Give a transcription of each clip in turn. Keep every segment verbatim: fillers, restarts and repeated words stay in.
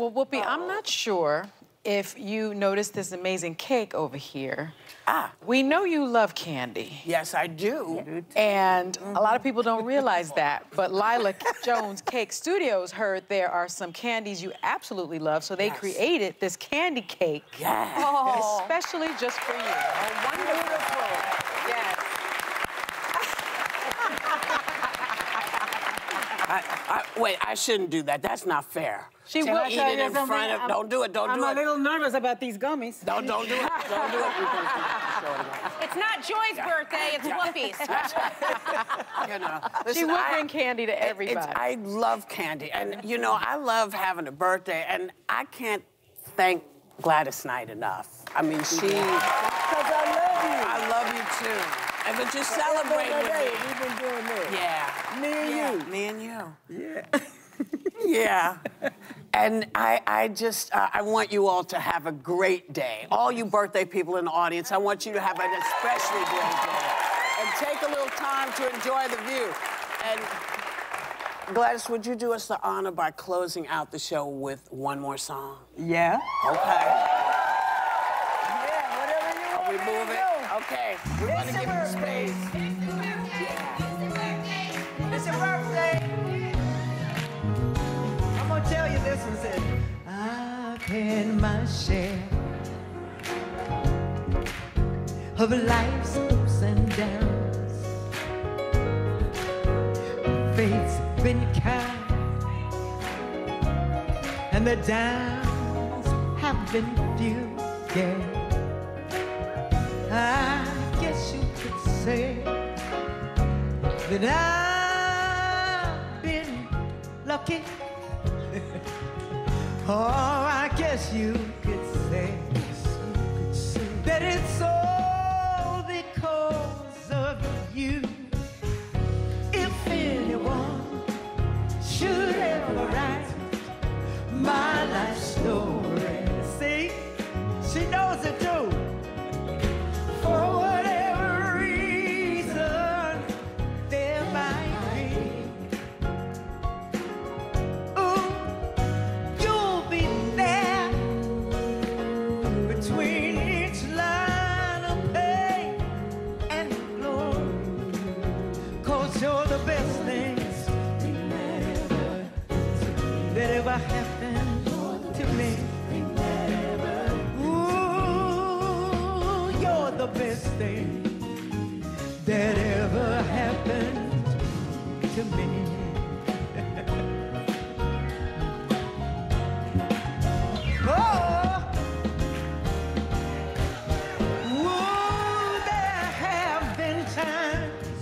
Well, Whoopi, I'm not sure if you noticed this amazing cake over here. Ah. We know you love candy. Yes, I do. And mm-hmm. a lot of people don't realize that, but Lila Jones Cake Studios heard there are some candies you absolutely love, so they yes. created this candy cake. Yes. Oh. Especially just for you. Oh, wonderful. Yes. I, I, wait, I shouldn't do that. That's not fair. She will eat it in front of. I'm, don't do it. Don't I'm do it. I'm a little nervous about these gummies. Don't don't do it. Don't do it. It's not Joy's yeah. birthday. It's yeah. Whoopi's. You know, listen, she will bring candy to everybody. It's, I love candy, and you know I love having a birthday, and I can't thank Gladys Knight enough. I mean, she. Because I love you. I love you too. And but you celebrate with me. We've been doing this. Yeah. Me and yeah. you. Me and you. Yeah. Yeah. And I, I just, uh, I want you all to have a great day. All you birthday people in the audience, I want you to have an especially great day. And take a little time to enjoy the view. And Gladys, would you do us the honor by closing out the show with one more song? Yeah. Okay. Yeah, whatever you want. Are we moving? Do. Okay. We want to give you space. It's your birthday. Yeah. It's your birthday. It's your birthday. Tell you this one said, I've had my share of life's ups and downs. Fate's been kind, and the downs have been few. Yeah, I guess you could say that I've been lucky. Oh, I guess you could say, you could say that it's all because of you. If anyone should ever write my life story, see, she knows it too. For whatever reason there might be, happened to me. Ooh, you're the best thing that ever happened to me. Oh, ooh, there have been times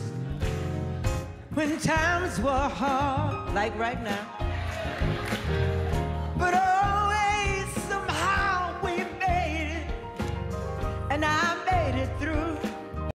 when times were hard, like right now. But I